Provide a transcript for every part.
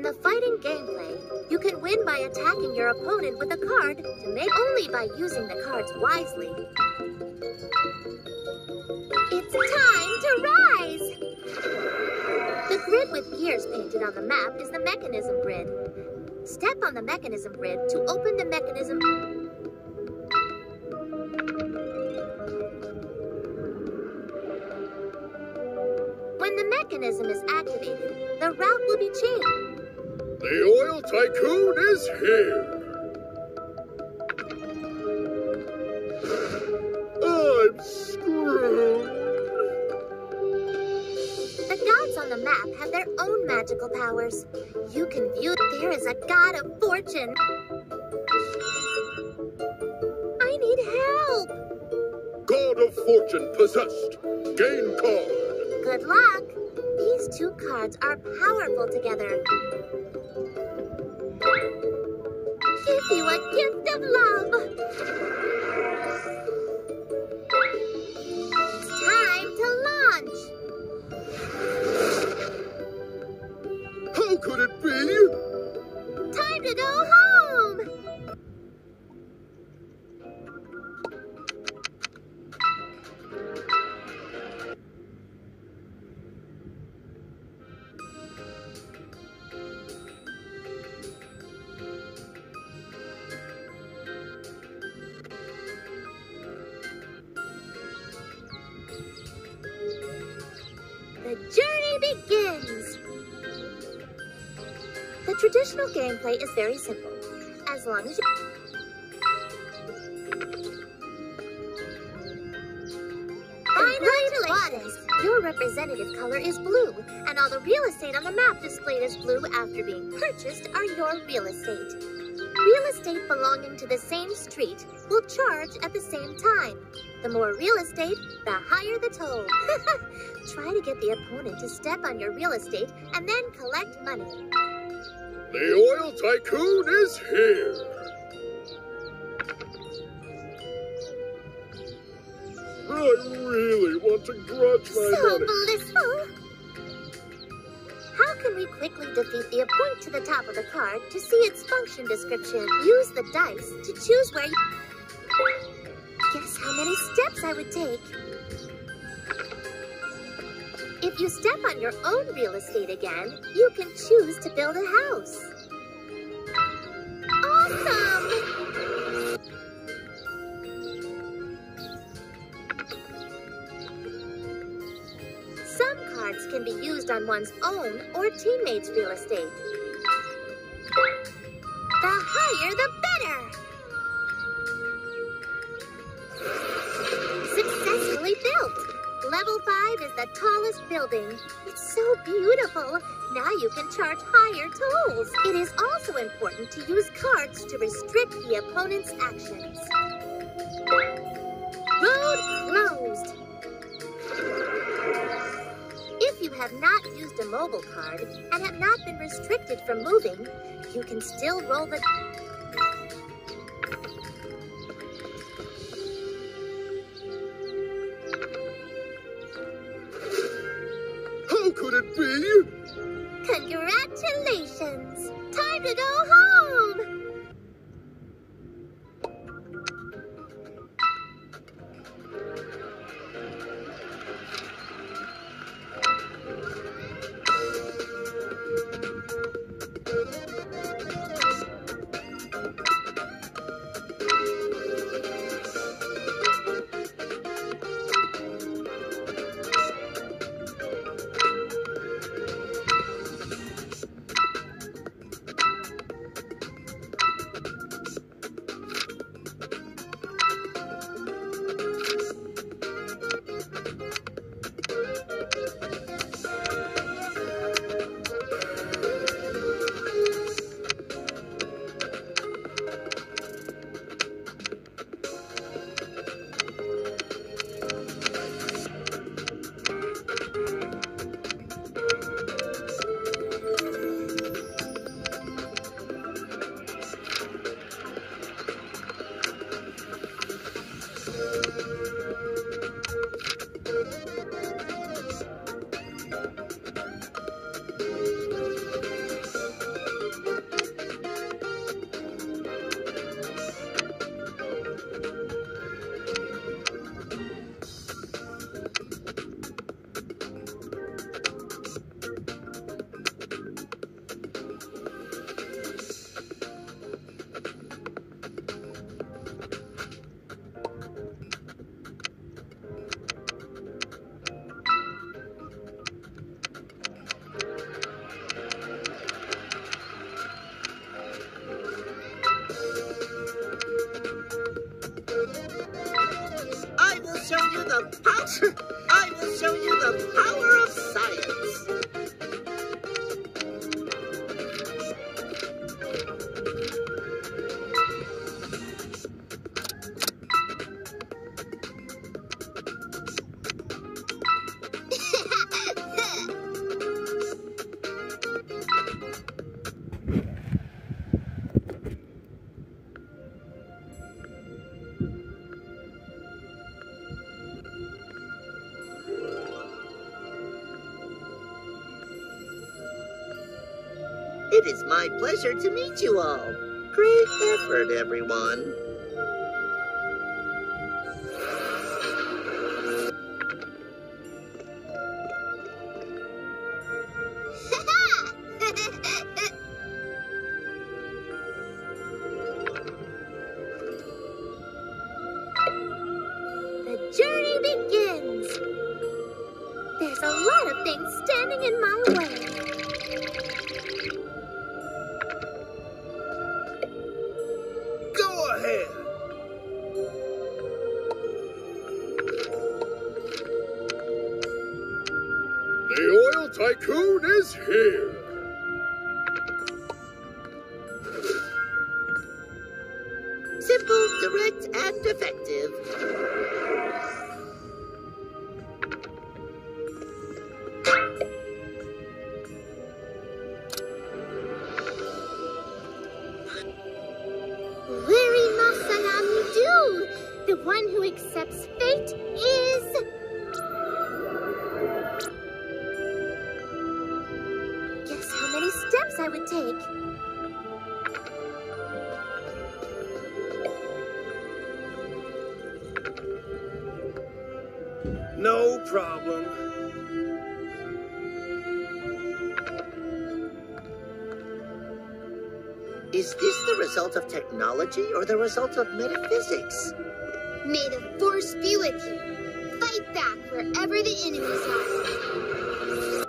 In the fighting gameplay, you can win by attacking your opponent with a card only by using the cards wisely. It's time to rise! The grid with gears painted on the map is the mechanism grid. Step on the mechanism grid to open the mechanism. When the mechanism is activated, the route will be changed. The oil tycoon is here. I'm screwed. The gods on the map have their own magical powers. You can view there is a god of fortune. I need help. God of fortune possessed. Gain card. Good luck. These two cards are powerful together. Give you a gift of love. It's time to launch. How could it be? Time to go home. The journey begins! The traditional gameplay is very simple. As long as Congratulations! Your representative color is blue, and all the real estate on the map displayed as blue after being purchased are your real estate. Real estate belonging to the same street will charge at the same time. The more real estate, the higher the toll. Try to get the opponent to step on your real estate and then collect money. The oil tycoon is here. I really want to grudge my money. So blissful. How can we quickly defeat the point to the top of the card to see its function description? Use the dice to choose where you... Guess how many steps I would take. If you step on your own real estate again, you can choose to build a house. Awesome! Some cards can be used on one's own or teammates' real estate. The higher, the better! Successfully built. Level 5 is the tallest building. It's so beautiful. Now you can charge higher tolls. It is also important to use cards to restrict the opponent's actions. Road closed. If you have not used a mobile card and have not been restricted from moving, you can still roll the... Congratulations! Time to go home! Yes! I will show you the power of science. It is my pleasure to meet you all. Great effort, everyone. The journey begins. There's a lot of things standing in my way. The oil tycoon is here. Simple, direct, and effective. Weary Masanami Do, the one who accepts fate is... steps I would take. No problem. Is this the result of technology or the result of metaphysics? May the force be with you. Fight back wherever the enemies are.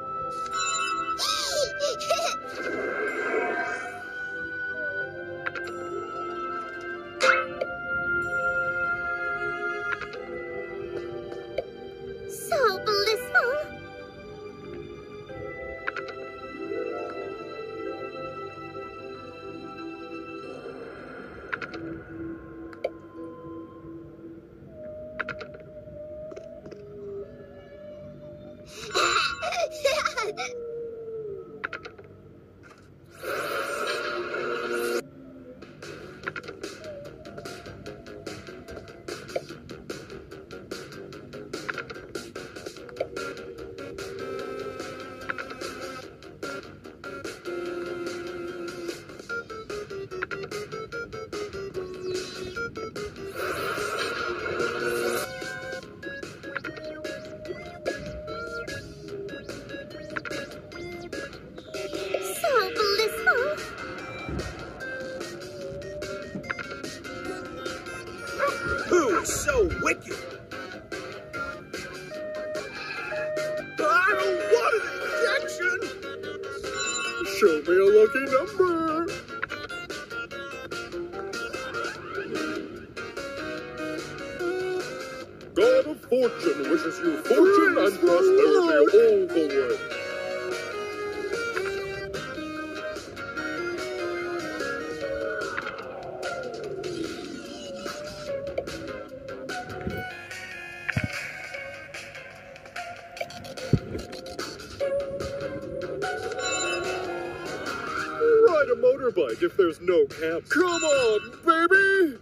So wicked! I don't want an injection! Show me a lucky number! God of Fortune wishes you fortune and prosperity all the way! A motorbike if there's no cap. Come on, baby!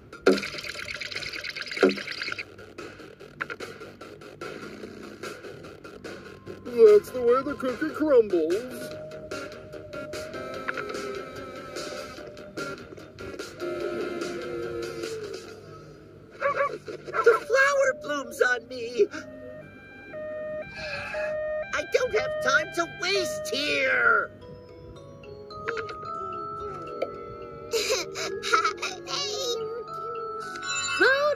That's the way the cookie crumbles. The flower blooms on me! I don't have time to waste here! Roll